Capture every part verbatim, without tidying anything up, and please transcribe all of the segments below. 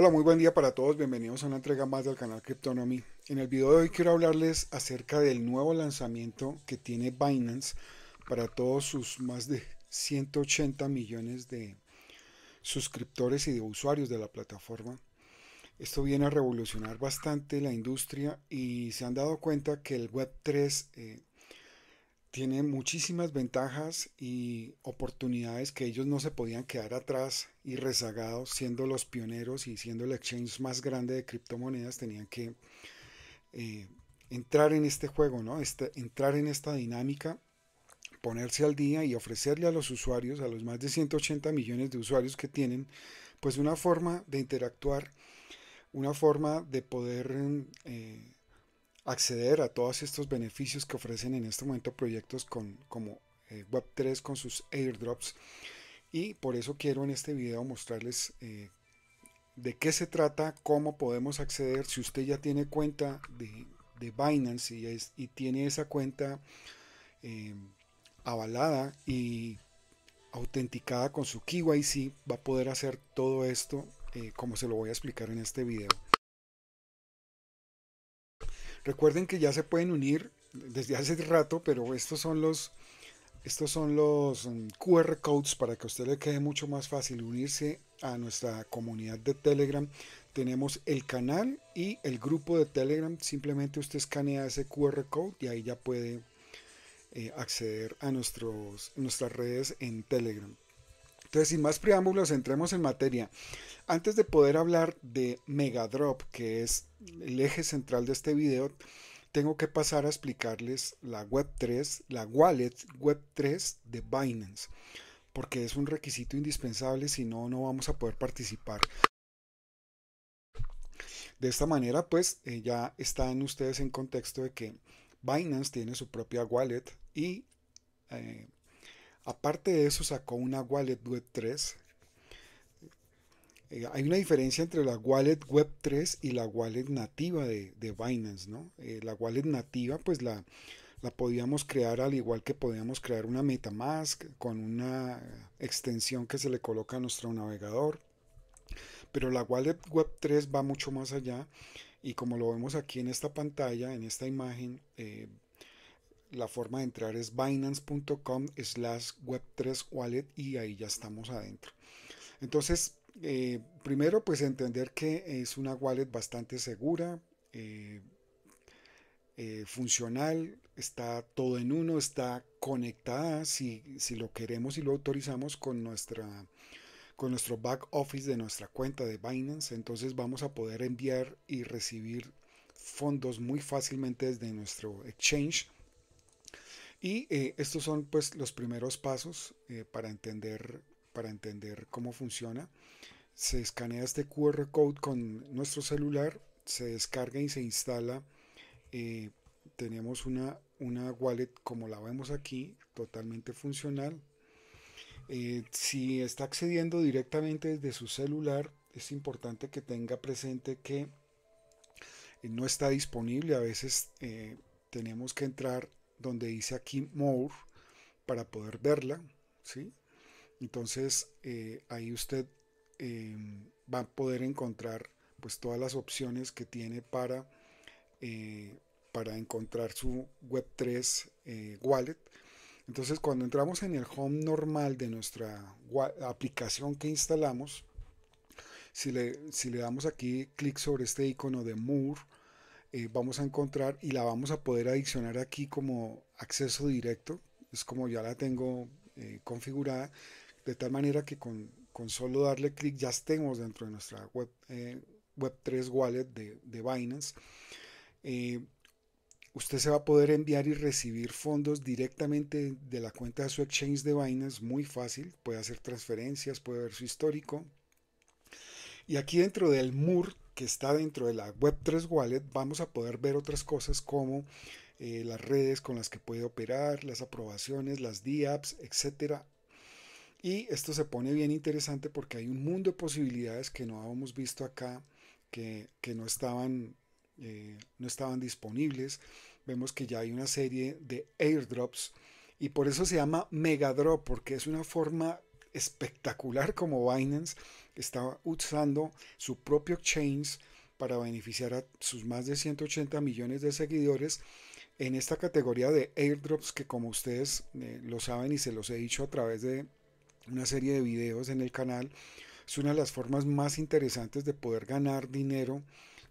Hola, muy buen día para todos, bienvenidos a una entrega más del canal Cryptonomy. En el video de hoy quiero hablarles acerca del nuevo lanzamiento que tiene Binance para todos sus más de ciento ochenta millones de suscriptores y de usuarios de la plataforma. Esto viene a revolucionar bastante la industria y se han dado cuenta que el web tres eh, tiene muchísimas ventajas y oportunidades que ellos no se podían quedar atrás y rezagados, siendo los pioneros y siendo el exchange más grande de criptomonedas. Tenían que eh, entrar en este juego, ¿no? Este, entrar en esta dinámica, ponerse al día y ofrecerle a los usuarios, a los más de ciento ochenta millones de usuarios que tienen, pues una forma de interactuar, una forma de poder eh, acceder a todos estos beneficios que ofrecen en este momento proyectos con, como eh, web tres con sus airdrops. Y por eso quiero en este video mostrarles eh, de qué se trata, cómo podemos acceder. Si usted ya tiene cuenta de, de Binance y, es, y tiene esa cuenta eh, avalada y autenticada con su K Y C, va a poder hacer todo esto eh, como se lo voy a explicar en este video. Recuerden que ya se pueden unir desde hace rato, pero estos son los, estos son los Q R codes para que a usted le quede mucho más fácil unirse a nuestra comunidad de Telegram. Tenemos el canal y el grupo de Telegram. Simplemente usted escanea ese Q R code y ahí ya puede eh, acceder a nuestros, nuestras redes en Telegram. Entonces, sin más preámbulos, entremos en materia. Antes de poder hablar de Megadrop, que es el eje central de este video, tengo que pasar a explicarles la web tres, la wallet web tres de Binance, porque es un requisito indispensable, si no, no vamos a poder participar. De esta manera, pues, eh, ya están ustedes en contexto de que Binance tiene su propia wallet y... Eh, aparte de eso, sacó una wallet web tres. Eh, hay una diferencia entre la wallet web tres y la wallet nativa de, de Binance, ¿no? Eh, la wallet nativa, pues la, la podíamos crear al igual que podíamos crear una MetaMask con una extensión que se le coloca a nuestro navegador. Pero la wallet web tres va mucho más allá y, como lo vemos aquí en esta pantalla, en esta imagen, eh, la forma de entrar es binance punto com slash web tres wallet y ahí ya estamos adentro. Entonces, eh, primero, pues entender que es una wallet bastante segura, eh, eh, funcional, está todo en uno, está conectada si, si lo queremos y lo autorizamos con, nuestra, con nuestro back office de nuestra cuenta de Binance. Entonces vamos a poder enviar y recibir fondos muy fácilmente desde nuestro exchange. Y eh, estos son, pues, los primeros pasos eh, para, entender, para entender cómo funciona. Se escanea este Q R code con nuestro celular, se descarga y se instala. Eh, tenemos una, una wallet, como la vemos aquí, totalmente funcional. Eh, si está accediendo directamente desde su celular, es importante que tenga presente que eh, no está disponible. A veces eh, tenemos que entrar donde dice aquí More para poder verla, ¿sí? Entonces eh, ahí usted eh, va a poder encontrar, pues, todas las opciones que tiene para, eh, para encontrar su web tres eh, wallet. Entonces, cuando entramos en el home normal de nuestra aplicación que instalamos, si le, si le damos aquí clic sobre este icono de More, Eh, vamos a encontrar y la vamos a poder adicionar aquí como acceso directo. Es como ya la tengo eh, configurada, de tal manera que con, con solo darle clic ya estemos dentro de nuestra web, eh, web tres wallet de, de Binance. Eh, usted se va a poder enviar y recibir fondos directamente de la cuenta de su exchange de Binance, muy fácil. Puede hacer transferencias, puede ver su histórico. Y aquí dentro del M U R que está dentro de la web tres wallet, vamos a poder ver otras cosas como eh, las redes con las que puede operar, las aprobaciones, las DApps, etcétera. Y esto se pone bien interesante porque hay un mundo de posibilidades que no habíamos visto acá, que, que no, estaban, eh, no estaban disponibles. Vemos que ya hay una serie de airdrops y por eso se llama Megadrop, porque es una forma espectacular como Binance está usando su propio exchange para beneficiar a sus más de ciento ochenta millones de seguidores en esta categoría de airdrops que, como ustedes eh, lo saben y se los he dicho a través de una serie de videos en el canal, es una de las formas más interesantes de poder ganar dinero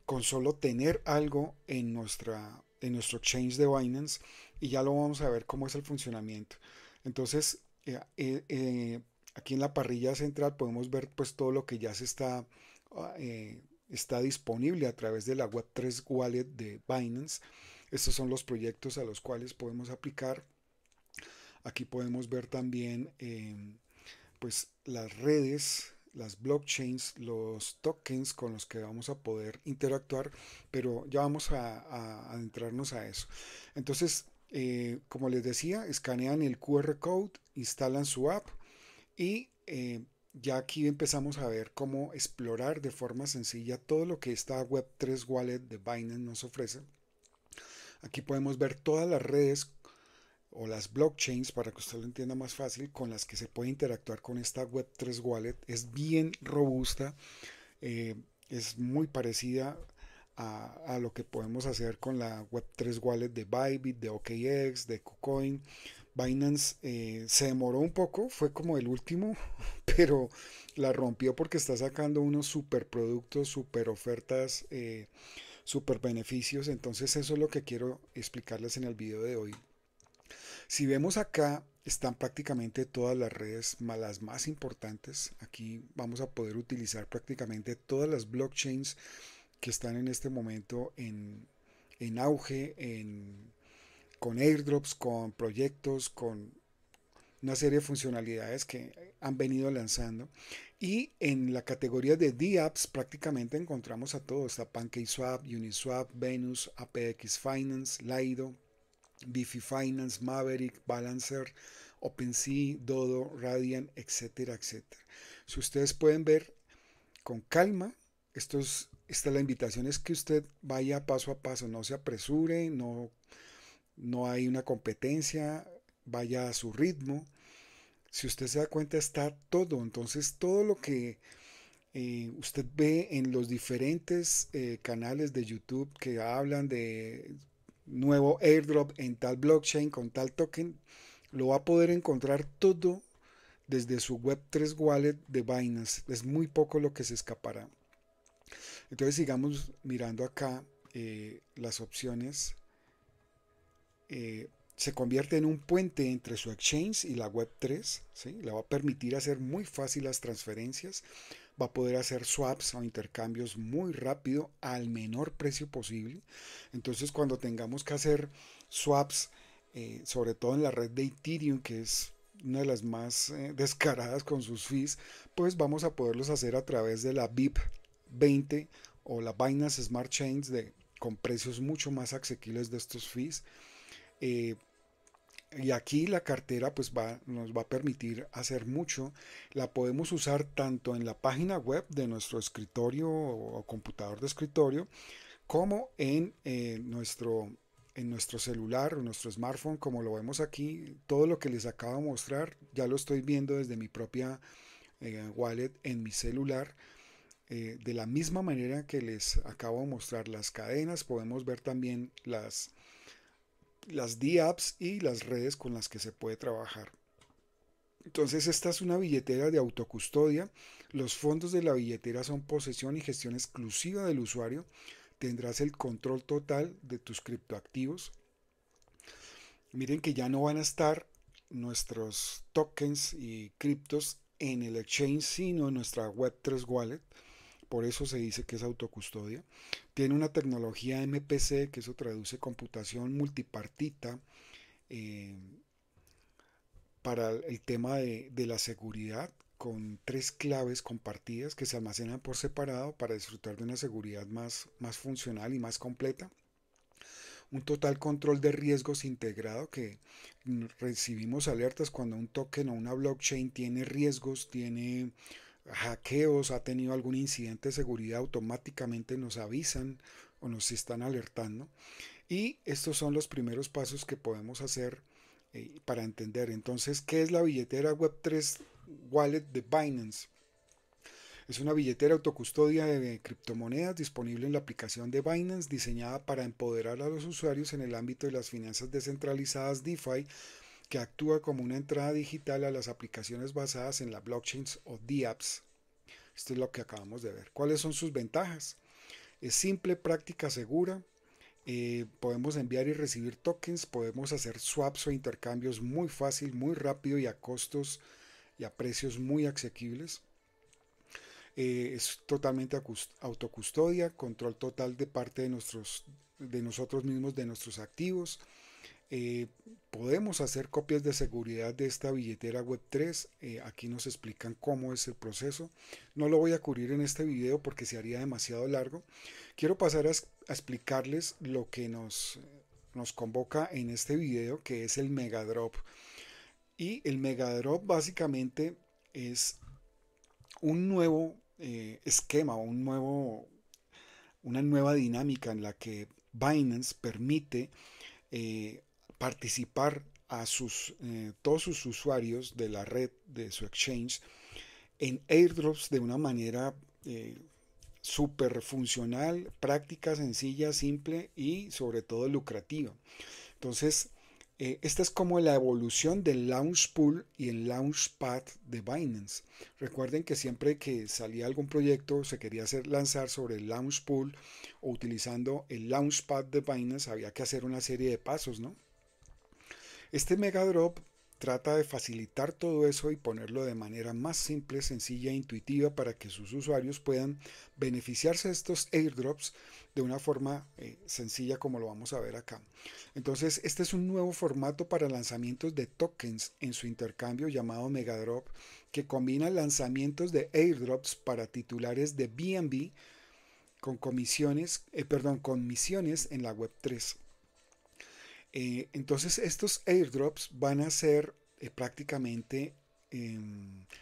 con solo tener algo en, nuestra, en nuestro exchange de Binance, y ya lo vamos a ver cómo es el funcionamiento. Entonces eh, eh, eh, aquí en la parrilla central podemos ver pues todo lo que ya se está eh, está disponible a través de la web tres Wallet de Binance. Estos son los proyectos a los cuales podemos aplicar. Aquí podemos ver también eh, pues las redes, las blockchains, los tokens con los que vamos a poder interactuar, pero ya vamos a, a adentrarnos a eso. Entonces, eh, como les decía, escanean el Q R code, instalan su app y eh, ya aquí empezamos a ver cómo explorar de forma sencilla todo lo que esta web tres Wallet de Binance nos ofrece. Aquí podemos ver todas las redes o las blockchains, para que usted lo entienda más fácil, con las que se puede interactuar con esta web tres Wallet. Es bien robusta, eh, es muy parecida a, a lo que podemos hacer con la web tres Wallet de Bybit, de O K X, de KuCoin. Binance eh, se demoró un poco, fue como el último, pero la rompió porque está sacando unos super productos, super ofertas, eh, super beneficios. Entonces eso es lo que quiero explicarles en el video de hoy. Si vemos acá, están prácticamente todas las redes, las más importantes. Aquí vamos a poder utilizar prácticamente todas las blockchains que están en este momento en, en auge, en, con airdrops, con proyectos, con una serie de funcionalidades que han venido lanzando. Y en la categoría de DApps prácticamente encontramos a todos. Está PancakeSwap, Uniswap, Venus, A P X Finance, Lido, Bifi Finance, Maverick, Balancer, OpenSea, Dodo, Radian, etcétera, etcétera. Si ustedes pueden ver con calma, esto es, esta es la invitación, es que usted vaya paso a paso, no se apresure, no, no hay una competencia, vaya a su ritmo. Si usted se da cuenta, está todo, entonces todo lo que Eh, usted ve en los diferentes eh, canales de YouTube que hablan de nuevo airdrop en tal blockchain con tal token, lo va a poder encontrar todo desde su web tres Wallet de Binance. Es muy poco lo que se escapará. Entonces sigamos mirando acá eh, las opciones. Eh, se convierte en un puente entre su exchange y la web tres, ¿sí? Le va a permitir hacer muy fácil las transferencias, va a poder hacer swaps o intercambios muy rápido al menor precio posible. Entonces cuando tengamos que hacer swaps, eh, sobre todo en la red de Ethereum, que es una de las más eh, descaradas con sus fees, pues vamos a poderlos hacer a través de la B I P veinte o la Binance Smart Chains de, con precios mucho más asequibles de estos fees. Eh, y aquí la cartera pues va, nos va a permitir hacer mucho. La podemos usar tanto en la página web de nuestro escritorio o computador de escritorio como en, eh, nuestro, en nuestro celular o nuestro smartphone, como lo vemos aquí. Todo lo que les acabo de mostrar ya lo estoy viendo desde mi propia eh, wallet en mi celular. Eh, de la misma manera que les acabo de mostrar las cadenas, podemos ver también las las DApps y las redes con las que se puede trabajar. Entonces esta es una billetera de autocustodia. Los fondos de la billetera son posesión y gestión exclusiva del usuario. Tendrás el control total de tus criptoactivos. Miren que ya no van a estar nuestros tokens y criptos en el exchange, sino en nuestra web tres Wallet. Por eso se dice que es autocustodia. Tiene una tecnología M P C, que eso traduce computación multipartita, eh, para el tema de, de la seguridad, con tres claves compartidas que se almacenan por separado para disfrutar de una seguridad más, más funcional y más completa. Un total control de riesgos integrado, que recibimos alertas cuando un token o una blockchain tiene riesgos, tiene hackeos, ha tenido algún incidente de seguridad, automáticamente nos avisan o nos están alertando. Y estos son los primeros pasos que podemos hacer eh, para entender entonces qué es la billetera web tres Wallet de Binance. Es una billetera autocustodia de criptomonedas disponible en la aplicación de Binance, diseñada para empoderar a los usuarios en el ámbito de las finanzas descentralizadas DeFi, que actúa como una entrada digital a las aplicaciones basadas en las blockchains o DApps. Esto es lo que acabamos de ver. ¿Cuáles son sus ventajas? Es simple, práctica, segura. Eh, podemos enviar y recibir tokens, podemos hacer swaps o intercambios muy fácil, muy rápido y a costos y a precios muy asequibles. Eh, es totalmente autocustodia, control total de parte de, nuestros, de nosotros mismos, de nuestros activos. Eh, podemos hacer copias de seguridad de esta billetera web tres. Eh, aquí nos explican cómo es el proceso. No lo voy a cubrir en este video porque se haría demasiado largo. Quiero pasar a, a explicarles lo que nos, nos convoca en este video, que es el Megadrop. Y el Megadrop básicamente es un nuevo eh, esquema, un nuevo, una nueva dinámica en la que Binance permite eh, participar a sus, eh, todos sus usuarios de la red de su exchange en airdrops de una manera eh, súper funcional, práctica, sencilla, simple y sobre todo lucrativa. Entonces, eh, esta es como la evolución del Launchpool y el Launchpad de Binance. Recuerden que siempre que salía algún proyecto se quería hacer lanzar sobre el Launchpool o utilizando el Launchpad de Binance, había que hacer una serie de pasos, ¿no? Este Megadrop trata de facilitar todo eso y ponerlo de manera más simple, sencilla e intuitiva para que sus usuarios puedan beneficiarse de estos airdrops de una forma eh, sencilla, como lo vamos a ver acá. Entonces, este es un nuevo formato para lanzamientos de tokens en su intercambio llamado Megadrop, que combina lanzamientos de airdrops para titulares de B N B con comisiones, eh, perdón, con misiones en la web tres. Eh, entonces estos airdrops van a ser eh, prácticamente eh,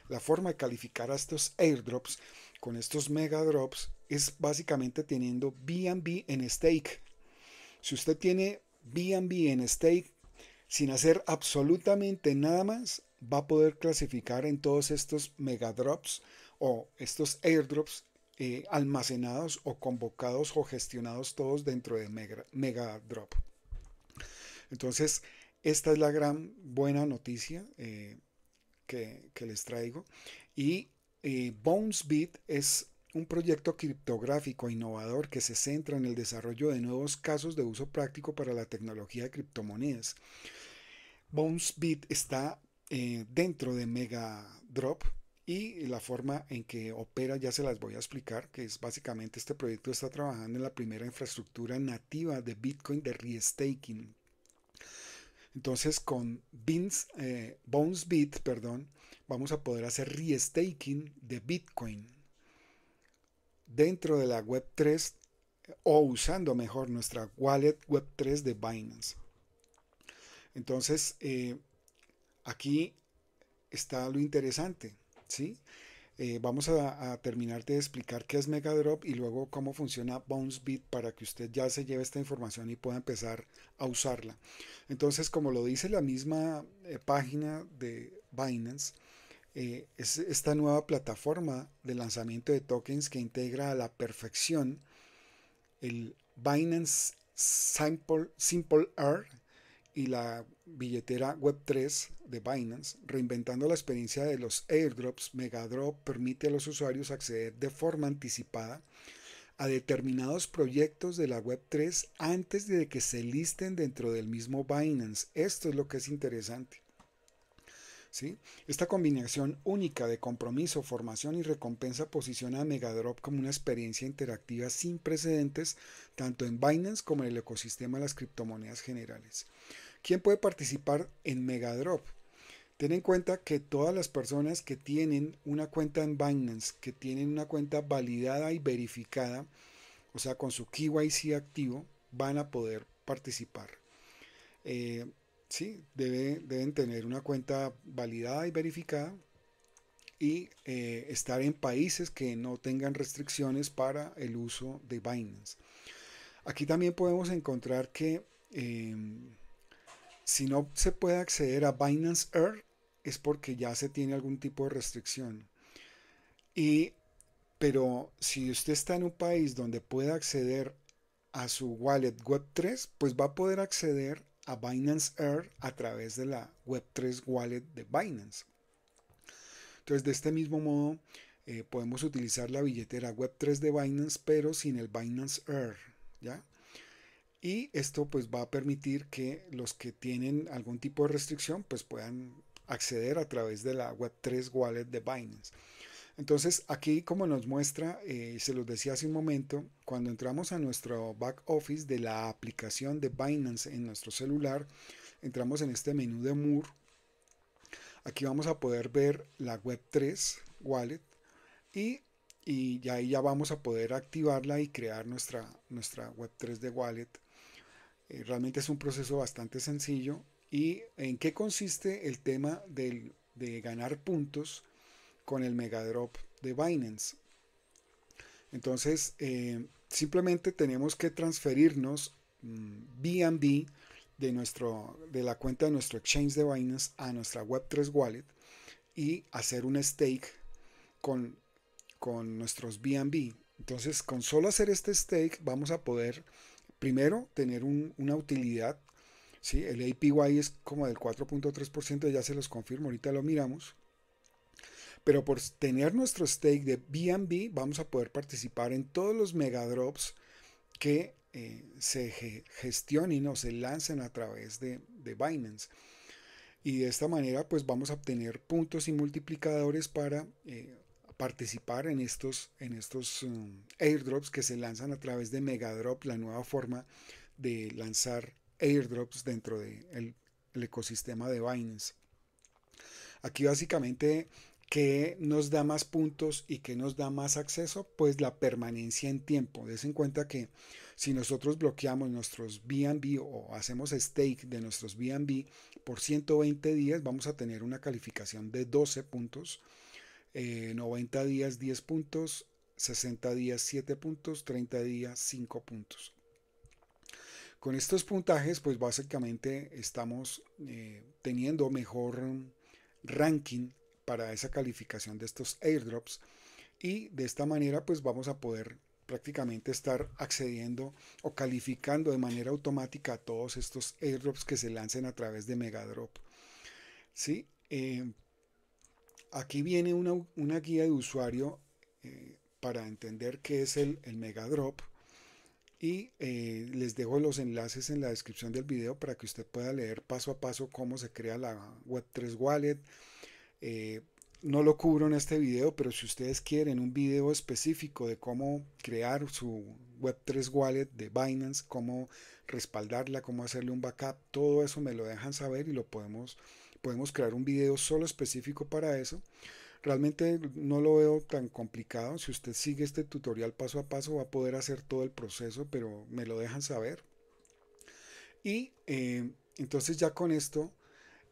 la forma de calificar a estos airdrops con estos megadrops es básicamente teniendo B N B en stake. Si usted tiene B N B en stake sin hacer absolutamente nada más, va a poder clasificar en todos estos megadrops o estos airdrops eh, almacenados o convocados o gestionados todos dentro de mega, megadrop. Entonces, esta es la gran buena noticia eh, que, que les traigo. Y eh, BounceBit es un proyecto criptográfico innovador que se centra en el desarrollo de nuevos casos de uso práctico para la tecnología de criptomonedas. BounceBit está eh, dentro de Megadrop y la forma en que opera ya se las voy a explicar, que es básicamente este proyecto está trabajando en la primera infraestructura nativa de Bitcoin de restaking. Entonces con eh, BounceBit, perdón, vamos a poder hacer restaking de Bitcoin dentro de la web tres o usando mejor nuestra wallet web tres de Binance. Entonces eh, aquí está lo interesante, ¿sí? Eh, vamos a, a terminar de explicar qué es Megadrop y luego cómo funciona BounceBit para que usted ya se lleve esta información y pueda empezar a usarla. Entonces, como lo dice la misma eh, página de Binance, eh, es esta nueva plataforma de lanzamiento de tokens que integra a la perfección el Binance Simple, Simple R y la billetera web tres de Binance, reinventando la experiencia de los airdrops. Megadrop permite a los usuarios acceder de forma anticipada a determinados proyectos de la web tres antes de que se listen dentro del mismo Binance. Esto es lo que es interesante, ¿sí? Esta combinación única de compromiso, formación y recompensa posiciona a Megadrop como una experiencia interactiva sin precedentes, tanto en Binance como en el ecosistema de las criptomonedas generales. ¿Quién puede participar en Megadrop? Ten en cuenta que todas las personas que tienen una cuenta en Binance, que tienen una cuenta validada y verificada, o sea, con su K Y C activo, van a poder participar. Eh, sí, debe, deben tener una cuenta validada y verificada y eh, estar en países que no tengan restricciones para el uso de Binance. Aquí también podemos encontrar que Eh, si no se puede acceder a Binance Earth es porque ya se tiene algún tipo de restricción. Y Pero si usted está en un país donde pueda acceder a su wallet web tres, pues va a poder acceder a Binance Air a través de la web tres wallet de Binance. Entonces, de este mismo modo, eh, podemos utilizar la billetera web tres de Binance, pero sin el Binance Air, ¿ya? Y esto pues va a permitir que los que tienen algún tipo de restricción pues puedan acceder a través de la web tres wallet de Binance. Entonces, aquí, como nos muestra, eh, se los decía hace un momento, cuando entramos a nuestro back office de la aplicación de Binance en nuestro celular, entramos en este menú de More. Aquí vamos a poder ver la web tres wallet y, y ya ahí ya vamos a poder activarla y crear nuestra, nuestra web tres de wallet. Eh, realmente es un proceso bastante sencillo. ¿Y en qué consiste el tema del, de ganar puntos con el Megadrop de Binance? Entonces, eh, simplemente tenemos que transferirnos B N B de, nuestro, de la cuenta de nuestro exchange de Binance a nuestra web tres wallet y hacer un stake con, con nuestros B N B. Entonces, con solo hacer este stake vamos a poder, primero, tener un, una utilidad, ¿sí? El A P Y es como del cuatro punto tres por ciento, ya se los confirmo, ahorita lo miramos. Pero por tener nuestro stake de B N B vamos a poder participar en todos los megadrops que eh, se ge gestionen o se lancen a través de, de Binance. Y de esta manera pues vamos a obtener puntos y multiplicadores para eh, participar en estos, en estos um, airdrops que se lanzan a través de Megadrop, la nueva forma de lanzar airdrops dentro del el ecosistema de Binance. Aquí básicamente, ¿qué nos da más puntos y qué nos da más acceso? Pues la permanencia en tiempo. Des en cuenta que si nosotros bloqueamos nuestros B N B o hacemos stake de nuestros B N B por ciento veinte días, vamos a tener una calificación de doce puntos, eh, noventa días diez puntos, sesenta días siete puntos, treinta días cinco puntos. Con estos puntajes, pues básicamente estamos eh, teniendo mejor ranking para esa calificación de estos airdrops, y de esta manera pues vamos a poder prácticamente estar accediendo o calificando de manera automática a todos estos airdrops que se lancen a través de Megadrop, ¿sí? Eh, aquí viene una, una guía de usuario eh, para entender qué es el, el Megadrop, y eh, les dejo los enlaces en la descripción del video para que usted pueda leer paso a paso cómo se crea la web tres wallet. Eh, no lo cubro en este video, pero si ustedes quieren un video específico de cómo crear su web tres wallet de Binance, cómo respaldarla, cómo hacerle un backup, todo eso me lo dejan saber y lo podemos, podemos crear un video solo específico para eso. Realmente no lo veo tan complicado. Si usted sigue este tutorial paso a paso va a poder hacer todo el proceso, pero me lo dejan saber. Y eh, entonces ya con esto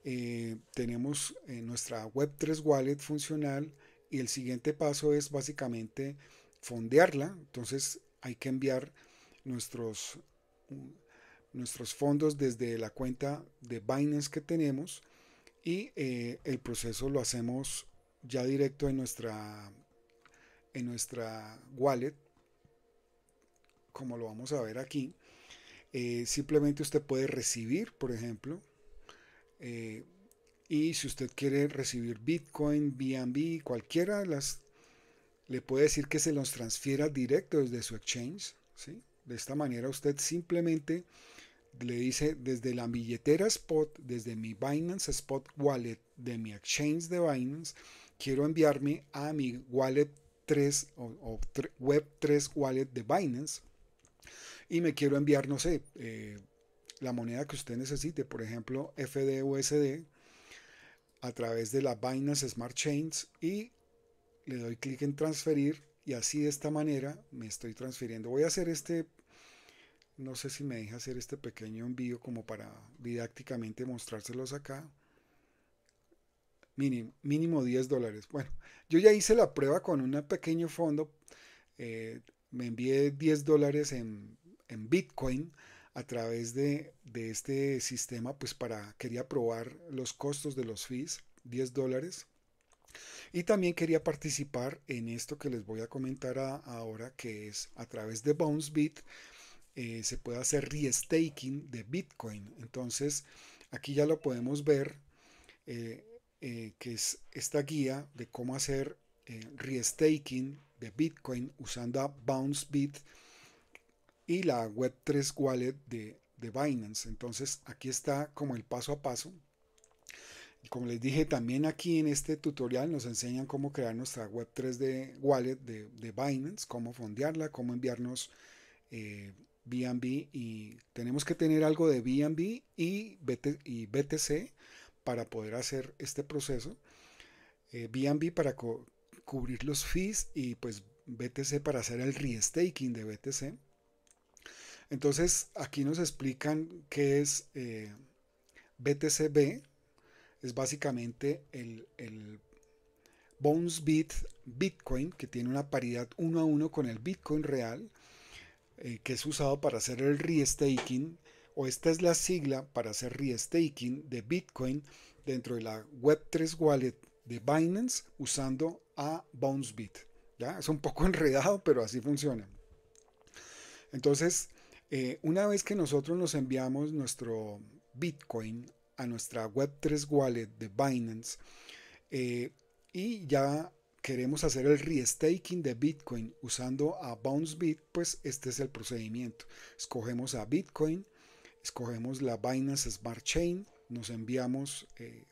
Eh, tenemos eh, nuestra web tres wallet funcional, y el siguiente paso es básicamente fondearla. Entonces hay que enviar nuestros, nuestros fondos desde la cuenta de Binance que tenemos, y eh, el proceso lo hacemos ya directo en nuestra, en nuestra wallet, como lo vamos a ver aquí. Eh, simplemente usted puede recibir, por ejemplo, Eh, y si usted quiere recibir Bitcoin, B N B, cualquiera de las, le puede decir que se los transfiera directo desde su exchange, ¿sí? De esta manera usted simplemente le dice: desde la billetera Spot, desde mi Binance Spot Wallet de mi exchange de Binance, quiero enviarme a mi Wallet tres o, o Web tres Wallet de Binance, y me quiero enviar, no sé, eh, la moneda que usted necesite, por ejemplo F D U S D, a través de la Binance Smart Chains, y le doy clic en transferir, y así de esta manera me estoy transfiriendo. Voy a hacer este, no sé si me deja hacer este pequeño envío como para didácticamente mostrárselos acá. Mínimo, mínimo diez dólares. Bueno, yo ya hice la prueba con un pequeño fondo, eh, me envié diez dólares en, en Bitcoin a través de, de este sistema, pues para, quería probar los costos de los fees, diez dólares, Y también quería participar en esto que les voy a comentar a, ahora, que es a través de BounceBit eh, se puede hacer restaking de Bitcoin. Entonces aquí ya lo podemos ver, eh, eh, que es esta guía de cómo hacer eh, restaking de Bitcoin usando BounceBit y la web tres Wallet de, de Binance. Entonces aquí está como el paso a paso. Como les dije, también aquí en este tutorial nos enseñan cómo crear nuestra web tres de Wallet de, de Binance, cómo fondearla, cómo enviarnos eh, B N B, y tenemos que tener algo de B N B y, B T C para poder hacer este proceso, eh, B N B para co cubrir los fees y pues B T C para hacer el restaking de B T C. Entonces aquí nos explican qué es eh, B T C B. Es básicamente el, el BounceBit Bitcoin, que tiene una paridad uno a uno con el Bitcoin real, eh, que es usado para hacer el restaking, o esta es la sigla para hacer restaking de Bitcoin dentro de la web tres Wallet de Binance usando a BounceBit. ¿Ya? Es un poco enredado, pero así funciona. Entonces, eh, una vez que nosotros nos enviamos nuestro Bitcoin a nuestra web tres Wallet de Binance, eh, y ya queremos hacer el restaking de Bitcoin usando a BounceBit, pues este es el procedimiento. Escogemos a Bitcoin, escogemos la Binance Smart Chain, nos enviamos eh,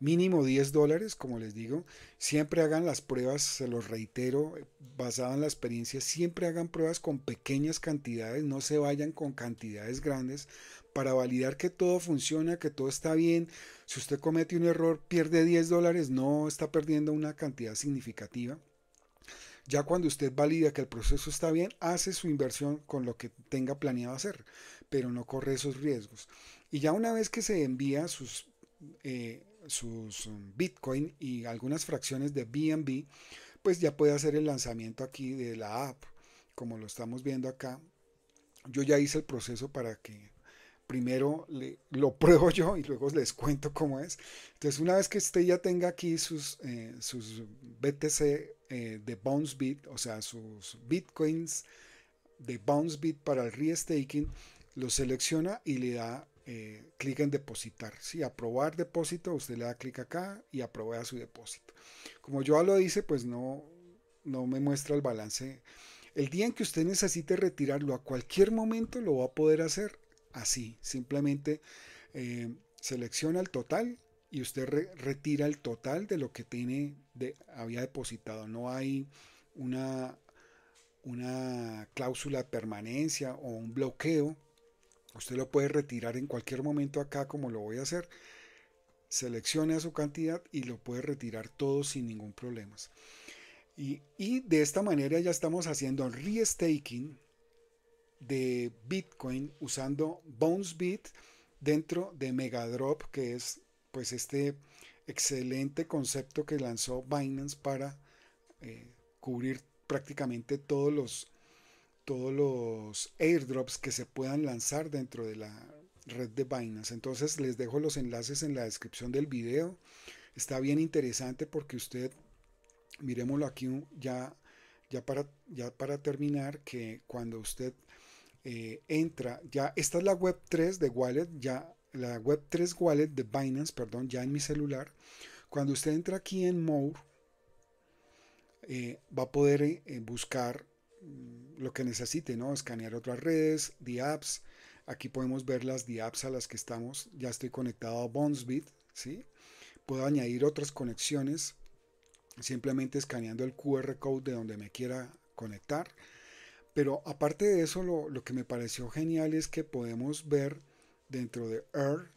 mínimo diez dólares, como les digo. Siempre hagan las pruebas, se los reitero, basada en la experiencia, siempre hagan pruebas con pequeñas cantidades, no se vayan con cantidades grandes, para validar que todo funciona, que todo está bien. Si usted comete un error, pierde diez dólares, no está perdiendo una cantidad significativa. Ya cuando usted valida que el proceso está bien, hace su inversión con lo que tenga planeado hacer, pero no corre esos riesgos. Y ya una vez que se envía sus, eh, sus Bitcoin y algunas fracciones de B N B, pues ya puede hacer el lanzamiento aquí de la app, como lo estamos viendo acá. Yo ya hice el proceso para que primero le, lo pruebo yo y luego les cuento cómo es. Entonces, una vez que usted ya tenga aquí sus, eh, sus B T C eh, de BounceBit, o sea, sus Bitcoins de BounceBit para el restaking, los selecciona y le da eh, clic en depositar. Si aprobar depósito, usted le da clic acá y aprueba su depósito. Como yo ya lo hice, pues no, no me muestra el balance. El día en que usted necesite retirarlo, a cualquier momento lo va a poder hacer. Así, simplemente eh, selecciona el total y usted re retira el total de lo que tiene de, había depositado. No hay una, una cláusula de permanencia o un bloqueo. Usted lo puede retirar en cualquier momento acá, como lo voy a hacer. Selecciona su cantidad y lo puede retirar todo sin ningún problema. Y, y de esta manera ya estamos haciendo restaking de Bitcoin usando BounceBit dentro de Megadrop, que es pues este excelente concepto que lanzó Binance para eh, cubrir prácticamente todos los todos los airdrops que se puedan lanzar dentro de la red de Binance. Entonces les dejo los enlaces en la descripción del video. Está bien interesante porque usted, miremoslo aquí ya ya para ya para terminar, que cuando usted Eh, entra, ya esta es la web tres de Wallet, ya la web tres Wallet de Binance, perdón, ya en mi celular. Cuando usted entra aquí en More, eh, va a poder eh, buscar mm, lo que necesite, ¿no? Escanear otras redes, DApps. Aquí podemos ver las DApps a las que estamos. Ya estoy conectado a BounceBit, ¿sí? Puedo añadir otras conexiones simplemente escaneando el Q R code de donde me quiera conectar. Pero aparte de eso, lo, lo que me pareció genial es que podemos ver dentro de Earth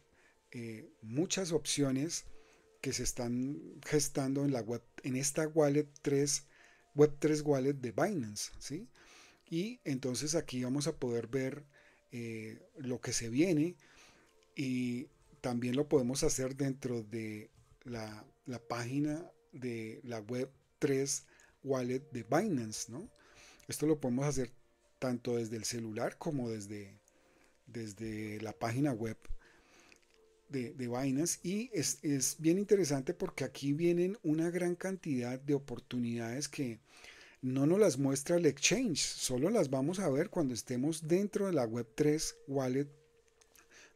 eh, muchas opciones que se están gestando en la web, en esta Wallet tres, web tres Wallet de Binance, ¿sí? Y entonces aquí vamos a poder ver eh, lo que se viene, y también lo podemos hacer dentro de la, la página de la web tres Wallet de Binance, ¿no? Esto lo podemos hacer tanto desde el celular como desde, desde la página web. de, de Binance, y es, es bien interesante porque aquí vienen una gran cantidad de oportunidades que no nos las muestra el exchange, solo las vamos a ver cuando estemos dentro de la web tres wallet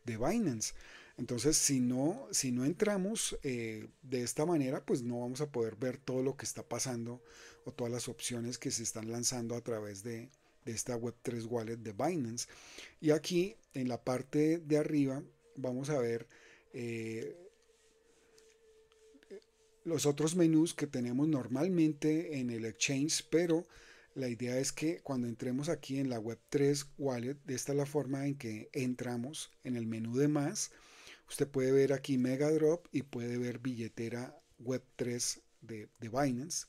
de Binance. Entonces, si no, si no entramos eh, de esta manera, pues no vamos a poder ver todo lo que está pasando o todas las opciones que se están lanzando a través de, de esta web tres wallet de Binance. Y aquí, en la parte de arriba, vamos a ver eh, los otros menús que tenemos normalmente en el exchange, pero la idea es que cuando entremos aquí en la web tres wallet, esta es la forma en que entramos en el menú de más. Usted puede ver aquí Megadrop y puede ver billetera web tres de, de Binance.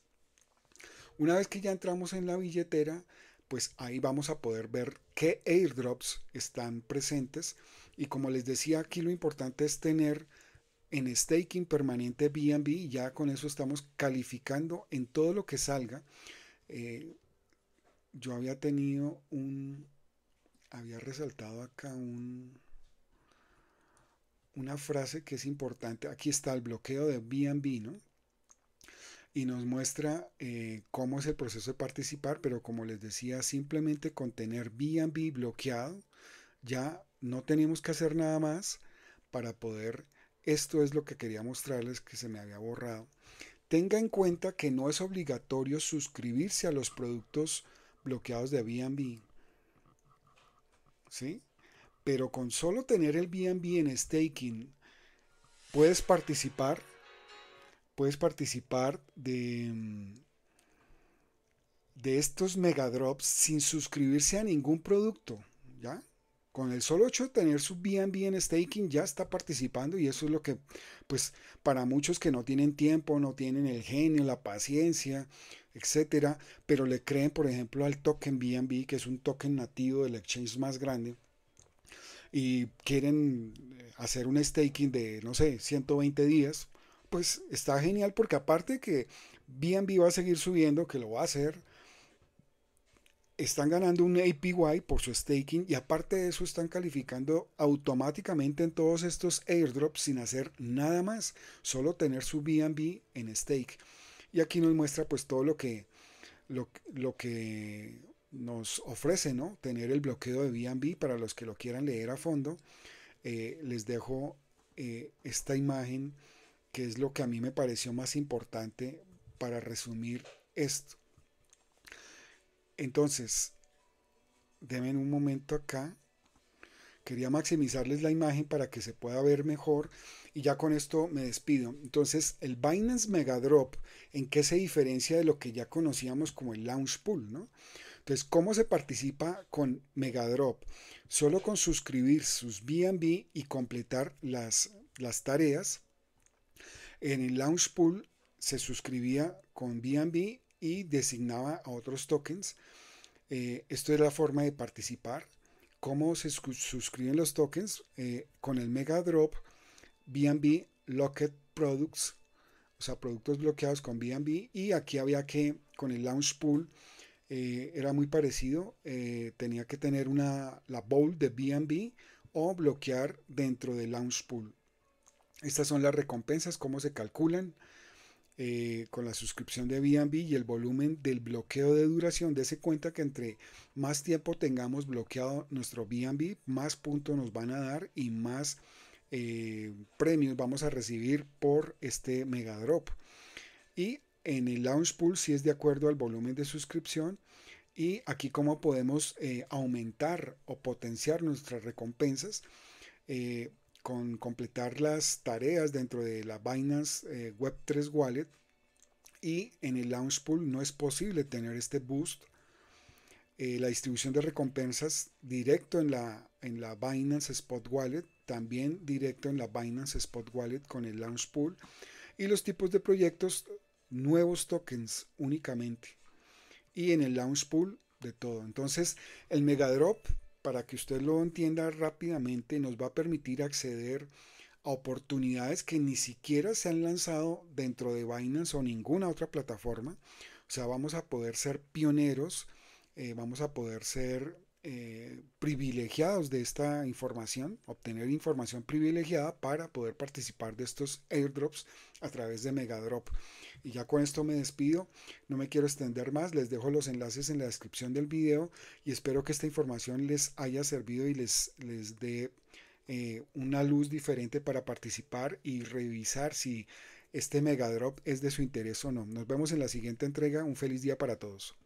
Una vez que ya entramos en la billetera, pues ahí vamos a poder ver qué airdrops están presentes. Y como les decía, aquí lo importante es tener en staking permanente B N B. Ya con eso estamos calificando en todo lo que salga. Eh, yo había tenido un... Había resaltado acá un... una frase que es importante. Aquí está el bloqueo de B N B, ¿no? Y nos muestra eh, cómo es el proceso de participar, pero como les decía, simplemente con tener B N B bloqueado, ya no tenemos que hacer nada más para poder... Esto es lo que quería mostrarles, que se me había borrado. Tenga en cuenta que no es obligatorio suscribirse a los productos bloqueados de B N B, ¿sí? Pero con solo tener el B N B en staking, puedes participar, puedes participar de, de estos megadrops sin suscribirse a ningún producto, ¿ya? Con el solo hecho de tener su B N B en staking ya está participando, y eso es lo que, pues, para muchos que no tienen tiempo, no tienen el genio, la paciencia, etcétera, pero le creen, por ejemplo, al token B N B, que es un token nativo del exchange más grande, y quieren hacer un staking de, no sé, ciento veinte días, pues está genial, porque aparte de que B N B va a seguir subiendo, que lo va a hacer, están ganando un A P Y por su staking, y aparte de eso están calificando automáticamente en todos estos airdrops sin hacer nada más, solo tener su B N B en stake. Y aquí nos muestra pues todo lo que, lo, lo que nos ofrece, ¿no? Tener el bloqueo de B N B para los que lo quieran leer a fondo. Eh, les dejo eh, esta imagen, que es lo que a mí me pareció más importante para resumir esto. Entonces, denme un momento acá. Quería maximizarles la imagen para que se pueda ver mejor, y ya con esto me despido. Entonces, el Binance Megadrop, ¿en qué se diferencia de lo que ya conocíamos como el Launchpool, ¿no? Entonces, ¿cómo se participa con Megadrop? Solo con suscribir sus B N B y completar las, las tareas. En el Launchpool se suscribía con B N B y designaba a otros tokens. Eh, esto es la forma de participar. ¿Cómo se suscriben los tokens? Eh, con el Megadrop, B N B Locked Products, o sea, productos bloqueados con B N B, y aquí había que, con el Launchpool, eh, era muy parecido, eh, tenía que tener una, la bowl de B N B o bloquear dentro del Launchpool. Estas son las recompensas, cómo se calculan. Eh, con la suscripción de B N B y el volumen del bloqueo de duración, dése cuenta que entre más tiempo tengamos bloqueado nuestro B N B, más puntos nos van a dar y más eh, premios vamos a recibir por este Megadrop. Y en el Launchpool si sí es de acuerdo al volumen de suscripción, y aquí cómo podemos eh, aumentar o potenciar nuestras recompensas eh, con completar las tareas dentro de la Binance eh, web tres Wallet. Y en el Launchpool no es posible tener este boost. Eh, la distribución de recompensas directo en la, en la Binance Spot Wallet, también directo en la Binance Spot Wallet con el Launchpool. Y los tipos de proyectos, nuevos tokens únicamente. Y en el Launchpool de todo. Entonces el Megadrop, para que usted lo entienda rápidamente, nos va a permitir acceder a oportunidades que ni siquiera se han lanzado dentro de Binance o ninguna otra plataforma. O sea, vamos a poder ser pioneros, eh, vamos a poder ser eh, privilegiados de esta información, obtener información privilegiada para poder participar de estos airdrops a través de Megadrop. Y ya con esto me despido, no me quiero extender más, les dejo los enlaces en la descripción del video y espero que esta información les haya servido y les, les dé eh, una luz diferente para participar y revisar si este Megadrop es de su interés o no. Nos vemos en la siguiente entrega, un feliz día para todos.